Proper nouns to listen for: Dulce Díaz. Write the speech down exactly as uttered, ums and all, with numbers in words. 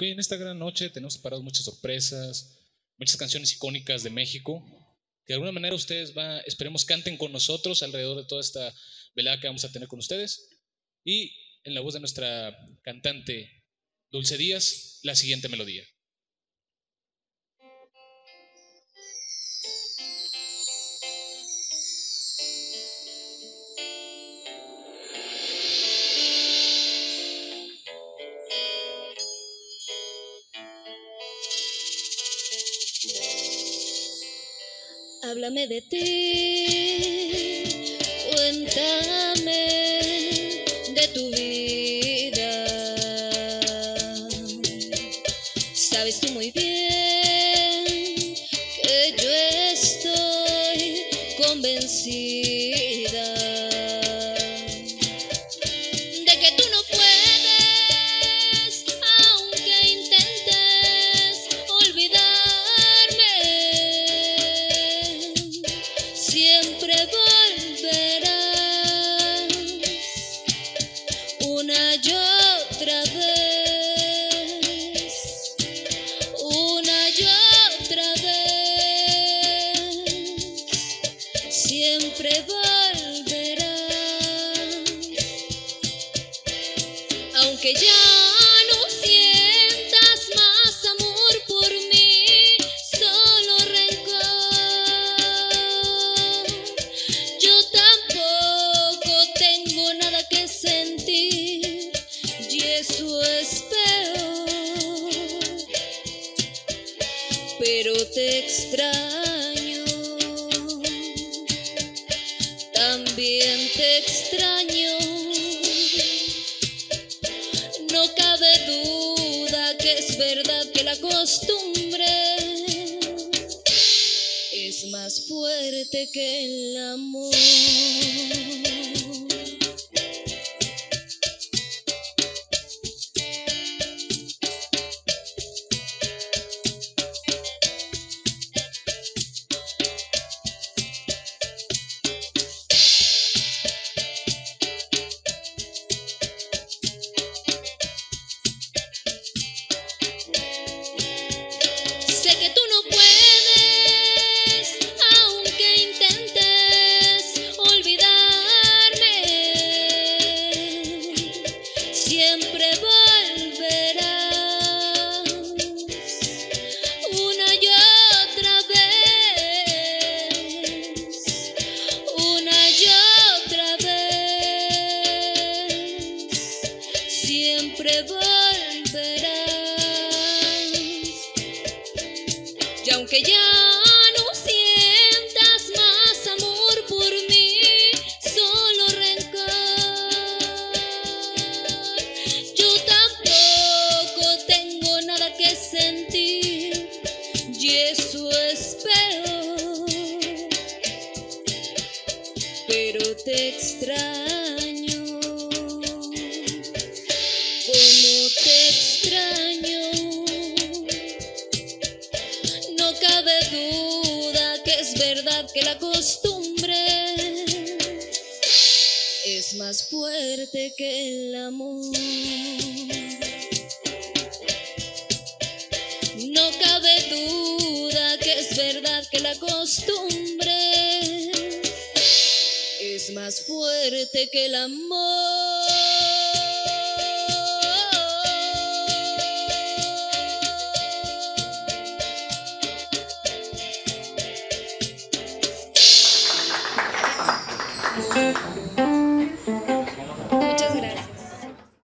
Ok, en esta gran noche tenemos preparadas muchas sorpresas, muchas canciones icónicas de México, que de alguna manera ustedes va, esperemos canten con nosotros alrededor de toda esta velada que vamos a tener con ustedes. Y en la voz de nuestra cantante Dulce Díaz, la siguiente melodía. Háblame de ti, cuéntame de tu vida. Sabes tú muy bien que yo estoy convencida de que tú no puedes, aunque intentes olvidarme. Siempre volverás una y otra vez, una y otra vez, siempre volverás, aunque ya pero te extraño, también te extraño. No cabe duda que es verdad que la costumbre es más fuerte que el amor. Siempre volverás, y aunque ya no sientas más amor por mí, solo rencor, yo tampoco tengo nada que sentir, y eso es peor, pero te extraño. Que la costumbre es más fuerte que el amor. No cabe duda que es verdad que la costumbre es más fuerte que el amor. Thank you.